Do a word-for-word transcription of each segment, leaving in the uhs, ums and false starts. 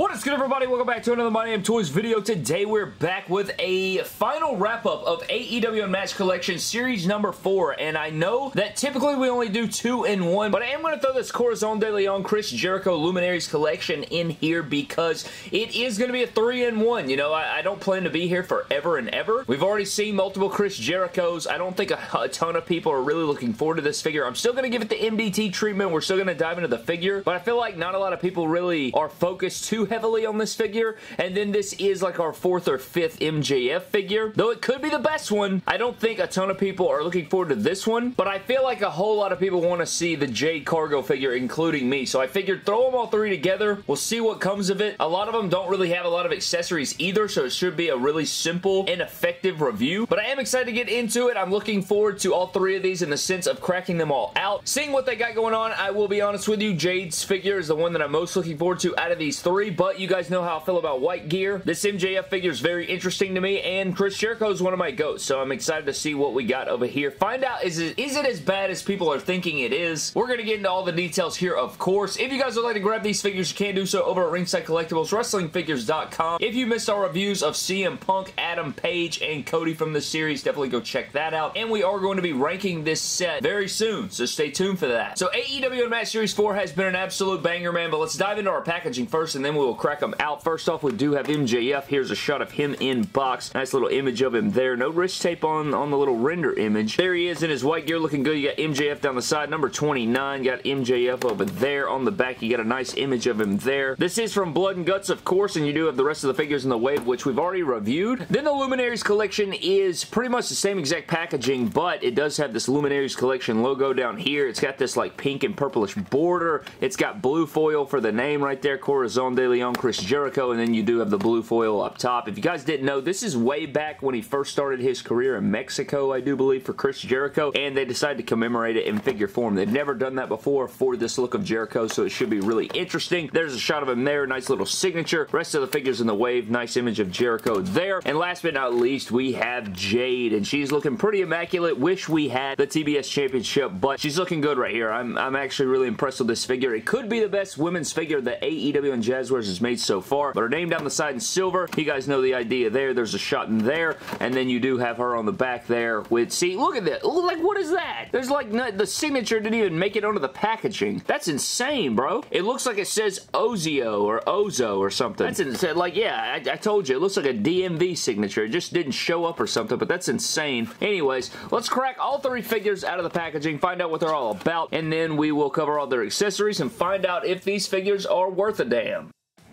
What is good, everybody? Welcome back to another My Damn Toys video. Today we're back with a final wrap-up of A E W Unmatched Collection Series number four, and I know that typically we only do two in one, but I am going to throw this Corazon De Leon Chris Jericho Luminaries Collection in here because it is going to be a three in one. You know, I, I don't plan to be here forever and ever. We've already seen multiple Chris Jerichos. I don't think a, a ton of people are really looking forward to this figure. I'm still going to give it the M D T treatment. We're still going to dive into the figure, but I feel like not a lot of people really are focused too heavily on this figure, and then this is like our fourth or fifth M J F figure, though it could be the best one. I don't think a ton of people are looking forward to this one, but I feel like a whole lot of people want to see the Jade Cargill figure, including me, so I figured throw them all three together. We'll see what comes of it. A lot of them don't really have a lot of accessories either, so it should be a really simple and effective review, but I am excited to get into it. I'm looking forward to all three of these in the sense of cracking them all out, seeing what they got going on. I will be honest with you, Jade's figure is the one that I'm most looking forward to out of these three, but you guys know how I feel about white gear. This M J F figure is very interesting to me, and Chris Jericho is one of my goats, so I'm excited to see what we got over here. Find out, is it, is it as bad as people are thinking it is? We're going to get into all the details here, of course. If you guys would like to grab these figures, you can do so over at Ringside Collectibles Wrestling Figures dot com. If you missed our reviews of C M Punk, Adam Page, and Cody from the series, definitely go check that out, and we are going to be ranking this set very soon, so stay tuned for that. So A E W Unmatched Series four has been an absolute banger, man, but let's dive into our packaging first, and then we will crack them out. First off, we do have M J F. Here's a shot of him in box. Nice little image of him there. No wrist tape on, on the little render image. There he is in his white gear, looking good. You got M J F down the side. Number twenty-nine, got M J F over there. On the back, you got a nice image of him there. This is from Blood and Guts, of course, and you do have the rest of the figures in the wave, which we've already reviewed. Then the Luminaries Collection is pretty much the same exact packaging, but it does have this Luminaries Collection logo down here. It's got this like pink and purplish border. It's got blue foil for the name right there, Corazon De Leon Chris Jericho, and then you do have the blue foil up top. If you guys didn't know, this is way back when he first started his career in Mexico, I do believe, for Chris Jericho, and they decided to commemorate it in figure form. They've never done that before for this look of Jericho, so it should be really interesting. There's a shot of him there, nice little signature. Rest of the figures in the wave, nice image of Jericho there. And last but not least, we have Jade, and she's looking pretty immaculate. Wish we had the T B S Championship, but she's looking good right here. I'm, I'm actually really impressed with this figure. It could be the best women's figure that A E W and Jazzwares has made so far, but her name down the side in silver. You guys know the idea there. There's a shot in there, and then you do have her on the back there with, see, look at that. Like, what is that? There's like, not, the signature didn't even make it onto the packaging. That's insane, bro. It looks like it says Ozio or Ozo or something. That's insane. Like, yeah, I, I told you, it looks like a D M V signature. It just didn't show up or something, but that's insane. Anyways, let's crack all three figures out of the packaging, find out what they're all about, and then we will cover all their accessories and find out if these figures are worth a damn.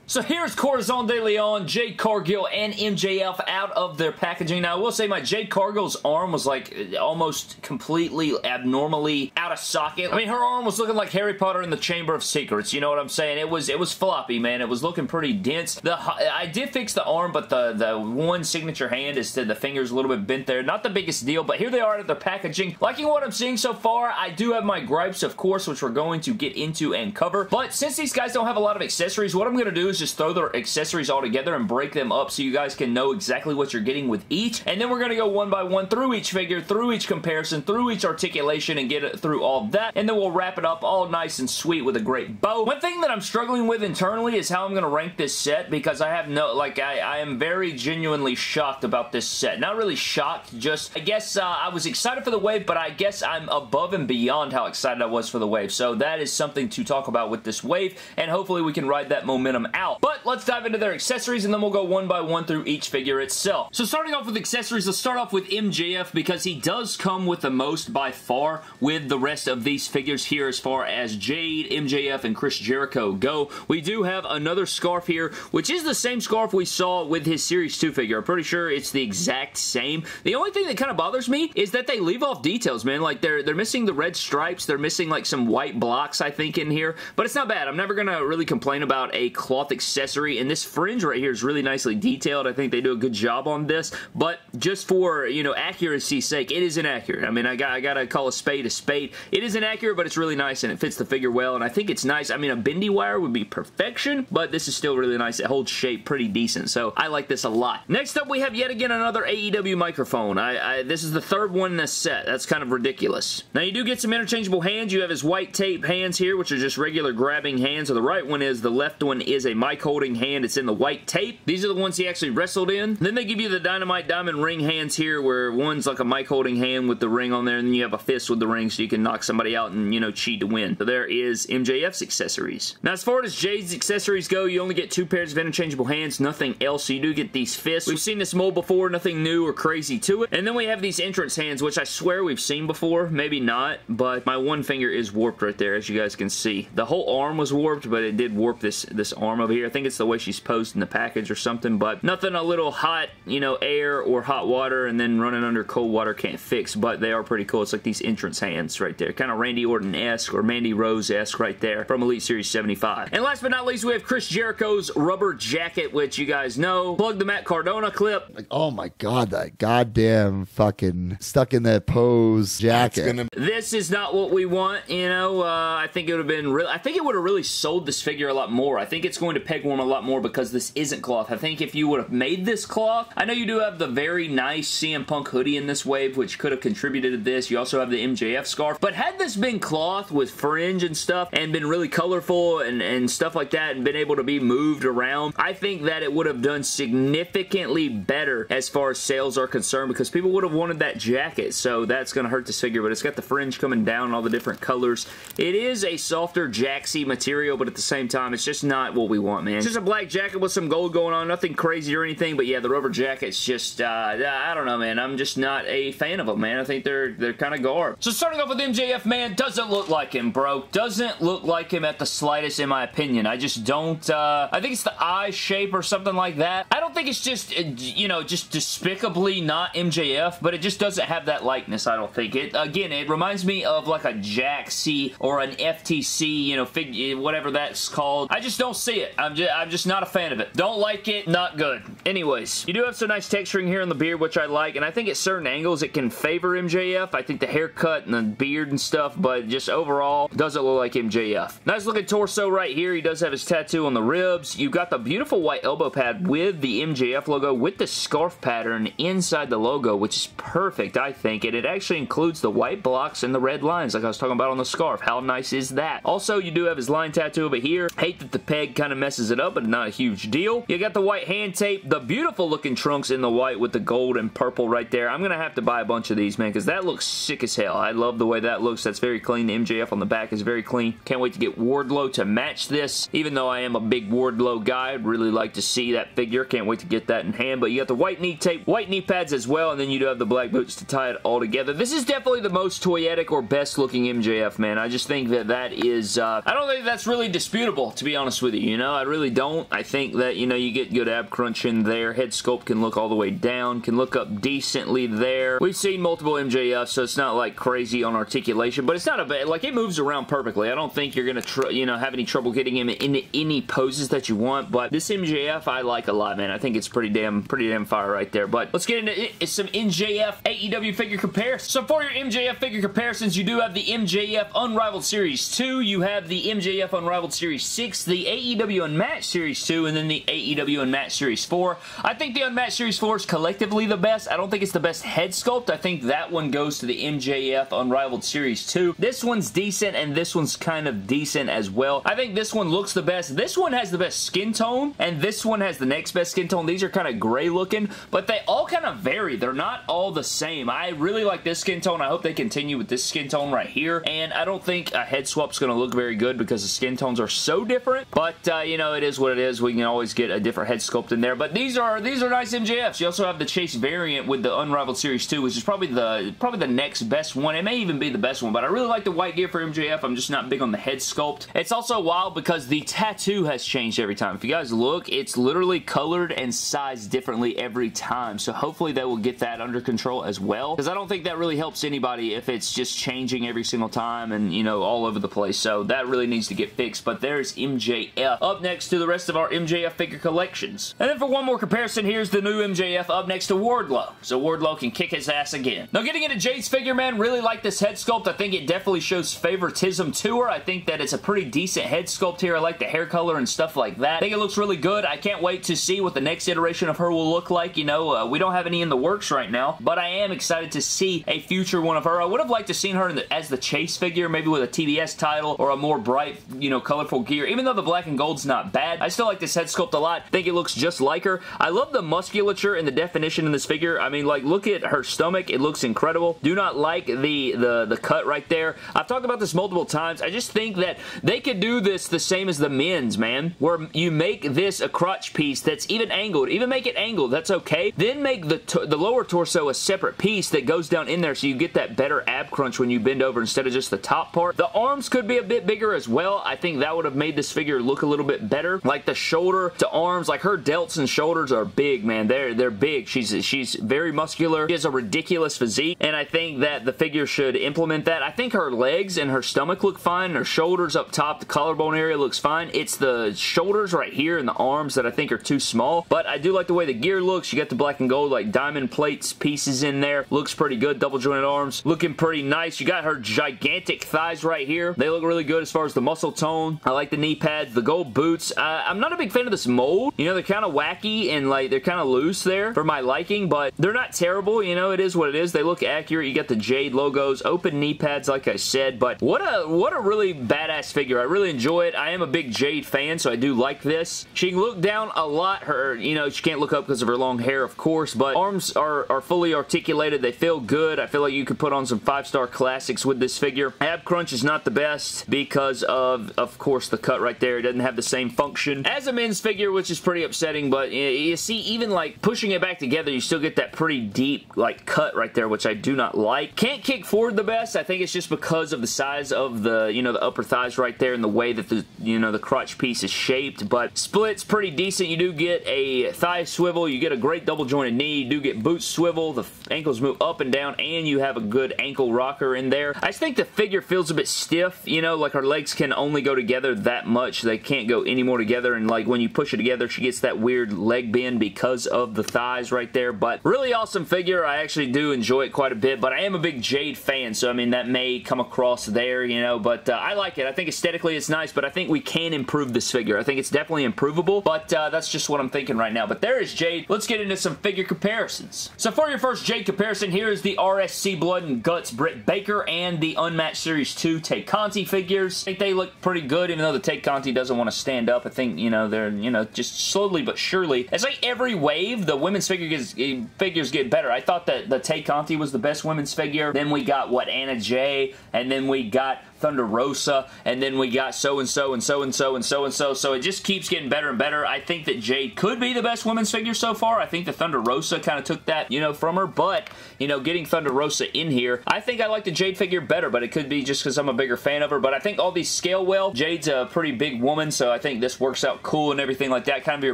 So here's Corazon De Leon, Jade Cargill, and M J F out of their packaging. Now, I will say my Jade Cargill's arm was like almost completely abnormally out of socket. I mean, her arm was looking like Harry Potter in the Chamber of Secrets. You know what I'm saying? It was it was floppy, man. It was looking pretty dense. The I did fix the arm, but the, the one signature hand is the fingers a little bit bent there. Not the biggest deal, but here they are out of their packaging. Liking what I'm seeing so far. I do have my gripes, of course, which we're going to get into and cover. But since these guys don't have a lot of accessories, what I'm going to do is just throw their accessories all together and break them up so you guys can know exactly what you're getting with each, and then we're going to go one by one through each figure, through each comparison, through each articulation, and get it through all that, and then we'll wrap it up all nice and sweet with a great bow. One thing that I'm struggling with internally is how I'm going to rank this set, because I have no, like, I, I am very genuinely shocked about this set. Not really shocked, just, I guess uh, I was excited for the wave, but I guess I'm above and beyond how excited I was for the wave, so that is something to talk about with this wave, and hopefully we can ride that momentum out. But let's dive into their accessories, and then we'll go one by one through each figure itself. So starting off with accessories, let's start off with M J F, because he does come with the most by far with the rest of these figures here as far as Jade, M J F, and Chris Jericho go. We do have another scarf here, which is the same scarf we saw with his Series two figure. I'm pretty sure it's the exact same. The only thing that kind of bothers me is that they leave off details, man. Like, they're, they're missing the red stripes. They're missing, like, some white blocks, I think, in here. But it's not bad. I'm never going to really complain about a cloth accessory, and this fringe right here is really nicely detailed. I think they do a good job on this, but just for, you know, accuracy's sake, it is inaccurate. I mean, I got I gotta call a spade a spade. It is inaccurate, but it's really nice, and it fits the figure well, and I think it's nice. I mean, a bendy wire would be perfection, but this is still really nice. It holds shape pretty decent, so I like this a lot. Next up, we have yet again another A E W microphone. I, I this is the third one in this set. That's kind of ridiculous. Now, you do get some interchangeable hands. You have his white tape hands here, which are just regular grabbing hands, so the right one is, the left one is a microphone. Mike holding hand. It's in the white tape. These are the ones he actually wrestled in. Then they give you the Dynamite Diamond ring hands here, where one's like a Mike holding hand with the ring on there, and then you have a fist with the ring so you can knock somebody out and, you know, cheat to win. So there is M J F's accessories. Now, as far as Jade's accessories go, you only get two pairs of interchangeable hands, nothing else. So you do get these fists. We've seen this mold before, nothing new or crazy to it. And then we have these entrance hands, which I swear we've seen before. Maybe not, but my one finger is warped right there, as you guys can see. The whole arm was warped, but it did warp this, this arm over here. I think it's the way she's posed in the package or something, but nothing a little hot, you know, air or hot water and then running under cold water can't fix, but they are pretty cool. It's like these entrance hands right there. Kind of Randy Orton-esque or Mandy Rose-esque right there from Elite Series seventy-five. And last but not least, we have Chris Jericho's rubber jacket, which you guys know. Plug the Matt Cardona clip. Like, oh my God, that goddamn fucking stuck in that pose jacket. Gonna... This is not what we want, you know. Uh, I think it would have been real. I think it would have really sold this figure a lot more. I think it's going to peg warm a lot more because this isn't cloth. I think if you would have made this cloth, I know you do have the very nice C M Punk hoodie in this wave, which could have contributed to this. You also have the M J F scarf, but had this been cloth with fringe and stuff and been really colorful and, and stuff like that and been able to be moved around, I think that it would have done significantly better as far as sales are concerned because people would have wanted that jacket. So that's going to hurt this figure, but it's got the fringe coming down, all the different colors. It is a softer jacksy material, but at the same time, it's just not what we want, man. It's just a black jacket with some gold going on, nothing crazy or anything, but yeah, the rubber jacket's just, uh, I don't know, man. I'm just not a fan of them, man. I think they're they're kind of garbage. So starting off with M J F, man, doesn't look like him, bro. Doesn't look like him at the slightest, in my opinion. I just don't, uh, I think it's the eye shape or something like that. I don't think it's just, you know, just despicably not M J F, but it just doesn't have that likeness, I don't think. It, again, it reminds me of like a Jaxi or an F T C, you know, fig whatever that's called. I just don't see it. I'm just, I'm just not a fan of it. Don't like it, not good. Anyways, you do have some nice texturing here on the beard, which I like, and I think at certain angles it can favor M J F. I think the haircut and the beard and stuff, but just overall, doesn't look like M J F. Nice looking torso right here. He does have his tattoo on the ribs. You've got the beautiful white elbow pad with the M J F logo, with the scarf pattern inside the logo, which is perfect, I think, and it actually includes the white blocks and the red lines, like I was talking about on the scarf. How nice is that? Also, you do have his line tattoo over here. Hate that the peg kind of messes it up, but not a huge deal. You got the white hand tape, the beautiful looking trunks in the white with the gold and purple right there. I'm gonna have to buy a bunch of these, man, because that looks sick as hell. I love the way that looks. That's very clean. The M J F on the back is very clean. Can't wait to get Wardlow to match this. Even though I am a big Wardlow guy, I'd really like to see that figure. Can't wait to get that in hand. But you got the white knee tape, white knee pads as well, and then you do have the black boots to tie it all together. This is definitely the most toyetic or best looking M J F, man. I just think that that is, uh, I don't think that's really disputable, to be honest with you, you know? I really don't. I think that, you know, you get good ab crunch in there. Head sculpt can look all the way down, can look up decently there. We've seen multiple M J Fs, so it's not like crazy on articulation, but it's not a bad, like it moves around perfectly. I don't think you're going to, you know, have any trouble getting him into any poses that you want, but this M J F I like a lot, man. I think it's pretty damn, pretty damn fire right there, but let's get into it. Some M J F A E W figure comparisons. So for your M J F figure comparisons, you do have the M J F Unrivaled Series two, you have the M J F Unrivaled Series six, the A E W Unmatched Series two, and then the A E W Unmatched Series four. I think the Unmatched Series four is collectively the best. I don't think it's the best head sculpt. I think that one goes to the M J F Unrivaled Series two. This one's decent, and this one's kind of decent as well. I think this one looks the best. This one has the best skin tone, and this one has the next best skin tone. These are kind of gray looking, but they all kind of vary. They're not all the same. I really like this skin tone. I hope they continue with this skin tone right here, and I don't think a head swap's going to look very good because the skin tones are so different, but, uh, you know, it is what it is. We can always get a different head sculpt in there, but these are these are nice M J Fs. You also have the Chase variant with the Unrivaled Series two, which is probably the probably the next best one. It may even be the best one, but I really like the white gear for M J F. I'm just not big on the head sculpt. It's also wild because the tattoo has changed every time. If you guys look, it's literally colored and sized differently every time, so hopefully they will get that under control as well, because I don't think that really helps anybody if it's just changing every single time and, you know, all over the place, so that really needs to get fixed, but there's M J F. Up next to the rest of our M J F figure collections. And then for one more comparison, here's the new M J F up next to Wardlow, so Wardlow can kick his ass again. Now getting into Jade's figure, man, really like this head sculpt. I think it definitely shows favoritism to her. I think that it's a pretty decent head sculpt here. I like the hair color and stuff like that. I think it looks really good. I can't wait to see what the next iteration of her will look like. You know, uh, we don't have any in the works right now, but I am excited to see a future one of her. I would have liked to seen her in the, as the Chase figure, maybe with a T B S title or a more bright, you know, colorful gear, even though the black and gold's not not bad. I still like this head sculpt a lot. I think it looks just like her. I love the musculature and the definition in this figure. I mean, like, look at her stomach. It looks incredible. Do not like the, the, the cut right there. I've talked about this multiple times. I just think that they could do this the same as the men's, man, where you make this a crotch piece that's even angled. Even make it angled. That's okay. Then make the, the lower torso a separate piece that goes down in there so you get that better ab crunch when you bend over instead of just the top part. The arms could be a bit bigger as well. I think that would have made this figure look a little bit better. Like the shoulder to arms, like her delts and shoulders are big, man. They're they're big. She's she's very muscular. She has a ridiculous physique, and I think that the figure should implement that. I think her legs and her stomach look fine. Her shoulders up top, the collarbone area looks fine. It's the shoulders right here and the arms that I think are too small, but I do like the way the gear looks. You got the black and gold like diamond plates pieces in there. Looks pretty good. Double jointed arms. Looking pretty nice. You got her gigantic thighs right here. They look really good as far as the muscle tone. I like the knee pads, the gold boots. Uh, I'm not a big fan of this mold. You know, they're kind of wacky and like they're kind of loose there for my liking, but they're not terrible. You know, it is what it is. They look accurate. You got the Jade logos, open knee pads like I said, but what a what a really badass figure. I really enjoy it. I am a big Jade fan, so I do like this. She can look down a lot. Her, you know, she can't look up because of her long hair, of course, but arms are, are fully articulated. They feel good. I feel like you could put on some five-star classics with this figure. Ab crunch is not the best because of, of course, the cut right there. It doesn't have the same function as a men's figure, which is pretty upsetting, but you, you see, even like pushing it back together, you still get that pretty deep like cut right there, which I do not like. Can't kick forward the best. I think it's just because of the size of the, you know, the upper thighs right there and the way that the, you know, the crotch piece is shaped, but split's pretty decent. You do get a thigh swivel. You get a great double jointed knee. You do get boot swivel. The ankles move up and down, and you have a good ankle rocker in there. I just think the figure feels a bit stiff, you know, like her legs can only go together that much. They can't go any more together, and like when you push it together, she gets that weird leg bend because of the thighs right there, but really awesome figure. I actually do enjoy it quite a bit, but I am a big Jade fan, so I mean, that may come across there, you know, but uh, I like it. I think aesthetically it's nice, but I think we can improve this figure. I think it's definitely improvable, but uh, that's just what I'm thinking right now, but there is Jade. Let's get into some figure comparisons. So for your first Jade comparison, here is the R S C Blood and Guts Britt Baker and the Unmatched Series two Tay Conti figures. I think they look pretty good, even though the Tay Conti doesn't want to stand up. I think, you know, they're, you know, just slowly but surely. It's like every wave, the women's figure gets, figures get better. I thought that the Tay Conti was the best women's figure. Then we got, what, Anna Jay, and then we got Thunder Rosa, and then we got so-and-so and so-and-so and so-and-so, so it just keeps getting better and better. I think that Jade could be the best women's figure so far. I think the Thunder Rosa kind of took that, you know, from her, but, you know, getting Thunder Rosa in here, I think I like the Jade figure better, but it could be just because I'm a bigger fan of her, but I think all these scale well. Jade's a pretty big woman, so I think this works out cool and everything like that, kind of your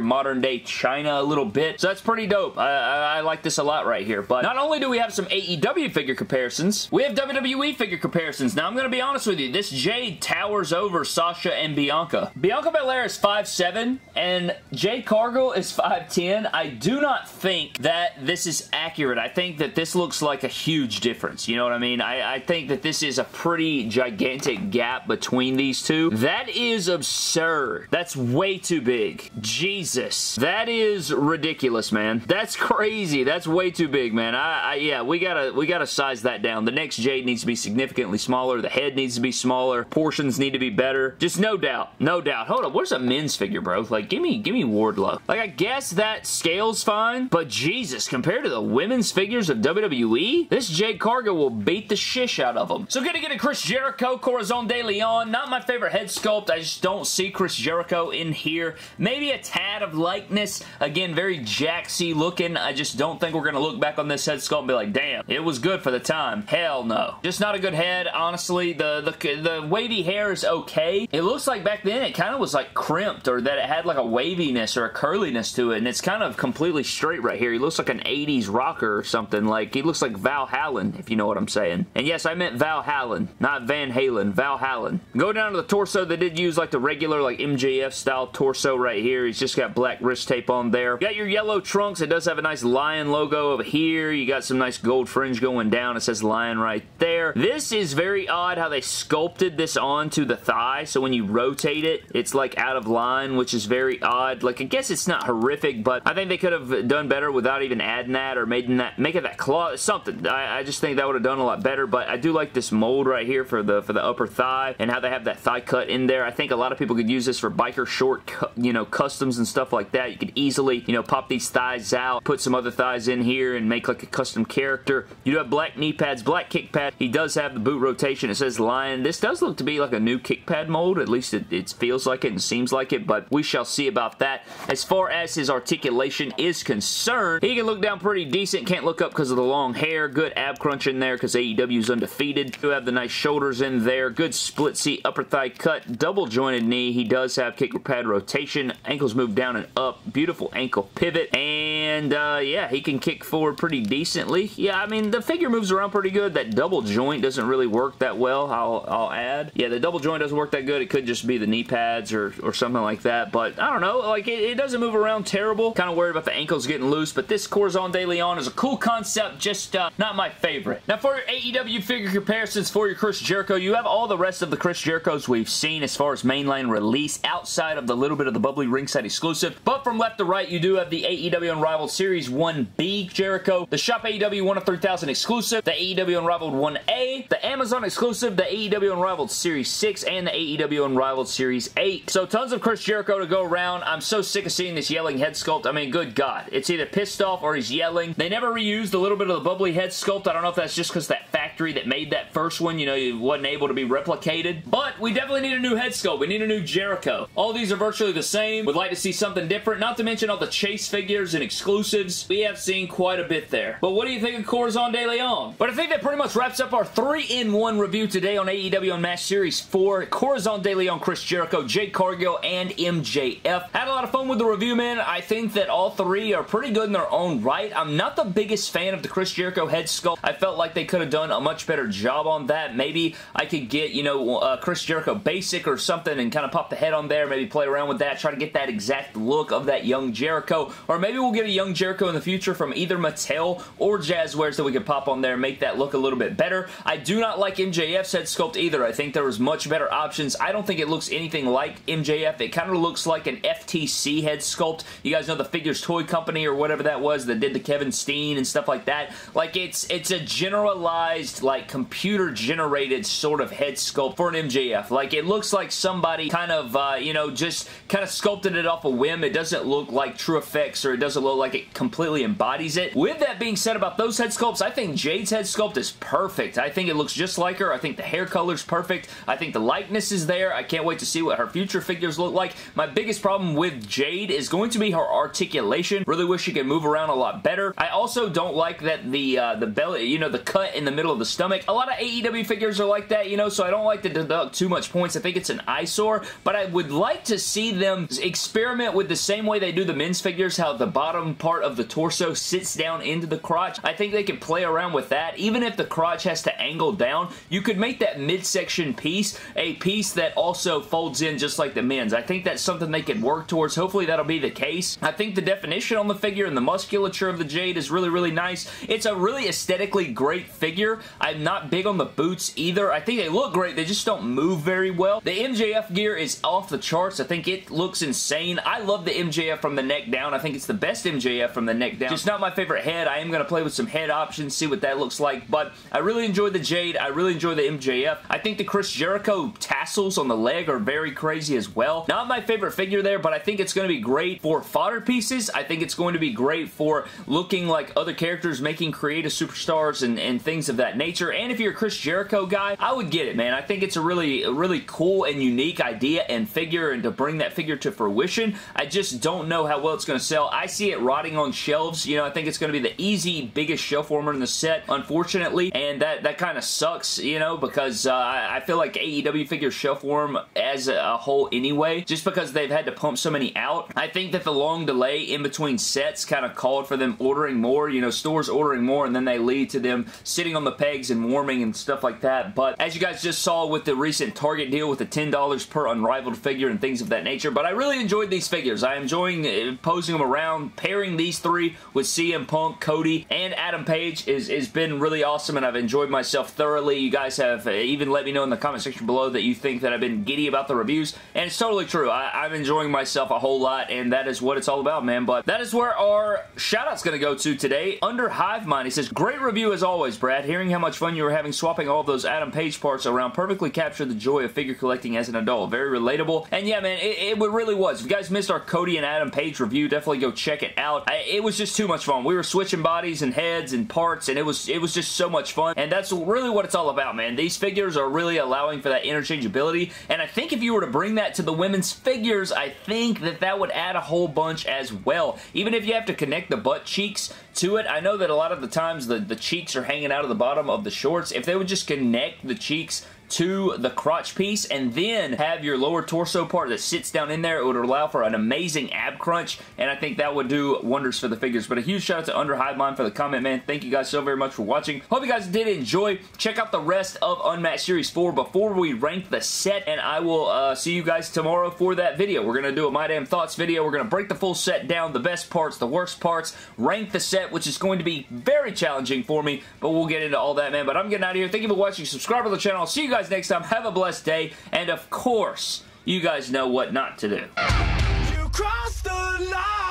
modern-day China a little bit, so that's pretty dope. I, I, I like this a lot right here, but not only do we have some A E W figure comparisons, we have W W E figure comparisons. Now, I'm going to be honest with With you. This Jade towers over Sasha and Bianca. Bianca Belair is five seven and Jade Cargill is five ten. I do not think that this is accurate. I think that this looks like a huge difference. You know what I mean? I, I think that this is a pretty gigantic gap between these two. That is absurd. That's way too big. Jesus. That is ridiculous, man. That's crazy. That's way too big, man. I, I yeah, we gotta we gotta size that down. The next Jade needs to be significantly smaller. The head needs to be smaller. Portions need to be better. Just no doubt. No doubt. Hold up. Where's a men's figure, bro? Like, give me, give me Wardlow. Like, I guess that scale's fine, but Jesus, compared to the women's figures of W W E, this Jade Cargill will beat the shish out of them. So gonna get a Chris Jericho, Corazon De Leon. Not my favorite head sculpt. I just don't see Chris Jericho in here. Maybe a tad of likeness. Again, very Jaxy looking. I just don't think we're gonna look back on this head sculpt and be like, damn, it was good for the time. Hell no. Just not a good head, honestly. The The, the wavy hair is okay. It looks like back then it kind of was like crimped, or that it had like a waviness or a curliness to it, and it's kind of completely straight right here. He looks like an eighties rocker or something. Like, he looks like Val Hallen, if you know what I'm saying. And yes, I meant Val Hallen, not Van Halen. Val Hallen. Go down to the torso. They did use like the regular like M J F style torso right here. He's just got black wrist tape on there. You got your yellow trunks. It does have a nice lion logo over here. You got some nice gold fringe going down. It says lion right there. This is very odd how they sculpted this onto the thigh, so when you rotate it, it's like out of line, which is very odd. Like, I guess it's not horrific, but I think they could have done better without even adding that or making that, making that claw, something. I, I just think that would have done a lot better, but I do like this mold right here for the, for the upper thigh and how they have that thigh cut in there. I think a lot of people could use this for biker short, you know, customs and stuff like that. You could easily, you know, pop these thighs out, put some other thighs in here and make like a custom character. You do have black knee pads, black kick pad. He does have the boot rotation. It says Lion. This does look to be like a new kick pad mold. At least it, it feels like it and seems like it, but we shall see about that. As far as his articulation is concerned, he can look down pretty decent. Can't look up because of the long hair. Good ab crunch in there because A E W's undefeated. You have the nice shoulders in there. Good split seat, upper thigh cut, double jointed knee. He does have kick pad rotation. Ankles move down and up. Beautiful ankle pivot. And uh, yeah, he can kick forward pretty decently. Yeah, I mean, the figure moves around pretty good. That double joint doesn't really work that well, I'll, I'll add. Yeah, the double joint doesn't work that good. It could just be the knee pads or, or something like that, but I don't know. Like, it, it doesn't move around terrible. Kind of worried about the ankles getting loose, but this Corazon De Leon is a cool concept, just uh, not my favorite. Now, for your A E W figure comparisons for your Chris Jericho, you have all the rest of the Chris Jerichos we've seen as far as mainline release outside of the little bit of the bubbly ringside exclusive, but from left to right, you do have the A E W Unrivaled Series one B Jericho, the Shop A E W one of three thousand exclusive, the A E W Unrivaled one A, the Amazon exclusive, the A E W Unrivaled Series six, and the A E W Unrivaled Series eight. So tons of Chris Jericho to go around. I'm so sick of seeing this yelling head sculpt. I mean, good God. It's either pissed off or he's yelling. They never reused a little bit of the bubbly head sculpt. I don't know if that's just because that factory that made that first one, you know, it wasn't able to be replicated. But we definitely need a new head sculpt. We need a new Jericho. All these are virtually the same. Would like to see something different. Not to mention all the chase figures and exclusives. We have seen quite a bit there. But what do you think of Corazon De Leon? But I think that pretty much wraps up our three in one review today on A E W Unmatched Series four. Corazon De Leon, Chris Jericho, Jade Cargill, and M J F. Had a lot of fun with the review, man. I think that all three are pretty good in their own right. I'm not the biggest fan of the Chris Jericho head sculpt. I felt like they could have done a much better job on that. Maybe I could get, you know, uh, Chris Jericho basic or something and kind of pop the head on there. Maybe play around with that. Try to get that exact look of that young Jericho. Or maybe we'll get a young Jericho in the future from either Mattel or Jazzwares that we could pop on there and make that look a little bit better. I do not like M J F's head sculpt either. I think there was much better options. I don't think it looks anything like M J F. It kind of looks like an F T C head sculpt. You guys know the Figures Toy Company or whatever that was that did the Kevin Steen and stuff like that. Like, it's it's a generalized, like, computer-generated sort of head sculpt for an M J F. Like, it looks like somebody kind of, uh, you know, just kind of sculpted it off a whim. It doesn't look like True Effects, or it doesn't look like it completely embodies it. With that being said about those head sculpts, I think Jade's head sculpt is perfect. I think it looks just like her. I think the hair color's perfect. I think the likeness is there. I can't wait to see what her future figures look like. My biggest problem with Jade is going to be her articulation. Really wish she could move around a lot better. I also don't like that the uh, the belly, you know, the cut in the middle of the stomach. A lot of A E W figures are like that, you know, so I don't like to deduct too much points. I think it's an eyesore, but I would like to see them experiment with the same way they do the men's figures, how the bottom part of the torso sits down into the crotch. I think they can play around with that. Even if the crotch has to angle down, you could make that midsection piece a piece that also folds in just like the men's. I think that's something they could work towards. Hopefully that'll be the case. I think the definition on the figure and the musculature of the Jade is really, really nice. It's a really aesthetically great figure. I'm not big on the boots either. I think they look great. They just don't move very well. The M J F gear is off the charts. I think it looks insane. I love the M J F from the neck down. I think it's the best M J F from the neck down. Just not my favorite head. I am going to play with some head options, see what that looks like, but I really enjoy the Jade. I really enjoy the M J F. I think the Chris Jericho tassels on the leg are very crazy as well. Not my favorite figure there, but I think it's going to be great for fodder pieces. I think it's going to be great for looking like other characters, making creative superstars and, and things of that nature. And if you're a Chris Jericho guy, I would get it, man. I think it's a really, really cool and unique idea and figure, and to bring that figure to fruition, I just don't know how well it's going to sell. I see it rotting on shelves. You know, I think it's going to be the easy biggest shelf warmer in the set, unfortunately, and that, that kind of sucks, you know, because uh, I feel like A E W figures shelf warm as a whole anyway, just because they've had to pump so many out. I think that the long delay in between sets kind of called for them ordering more, you know, stores ordering more, and then they lead to them sitting on the pegs and warming and stuff like that. But as you guys just saw with the recent Target deal with the ten dollars per Unrivaled figure and things of that nature. But I really enjoyed these figures. I am enjoying posing them around. Pairing these three with C M Punk, Cody, and Adam Page is has been really awesome, and I've enjoyed myself thoroughly. You guys have even let me know in the comment section below that you think that I've been giddy about the reviews, and it's totally true. I, I'm enjoying myself a whole lot, and that is what it's all about, man. But that is where our shout-out's going to go to today. Under Hive Mind, he says, great review as always, Brad. Hearing how much fun you were having swapping all of those Adam Page parts around perfectly captured the joy of figure collecting as an adult. Very relatable. And yeah, man, it, it really was. If you guys missed our Cody and Adam Page review, definitely go check it out. I, it was just too much fun. We were switching bodies and heads and parts, and it was it was just so much fun. And that's really what it's all about, man. These figures are really allowing for that interchangeability, and I think if you were to bring that to the women's figures, I think that that would add a whole bunch as well. Even if you have to connect the butt cheeks to it, I know that a lot of the times the, the cheeks are hanging out of the bottom of the shorts. If they would just connect the cheeks to the crotch piece and then have your lower torso part that sits down in there, it would allow for an amazing ab crunch, and I think that would do wonders for the figures. But a huge shout out to Under Hive Mind for the comment, man. Thank you guys so very much for watching. Hope you guys did enjoy. Check out the rest of Unmatched Series four before we rank the set, and I will uh, see you guys tomorrow for that video. We're going to do a My Damn Thoughts video. We're going to break the full set down, the best parts, the worst parts, rank the set, which is going to be very challenging for me, but we'll get into all that, man. But I'm getting out of here. Thank you for watching. Subscribe to the channel. I'll see you guys guys next time. Have a blessed day, and of course you guys know what not to do. You crossed the line.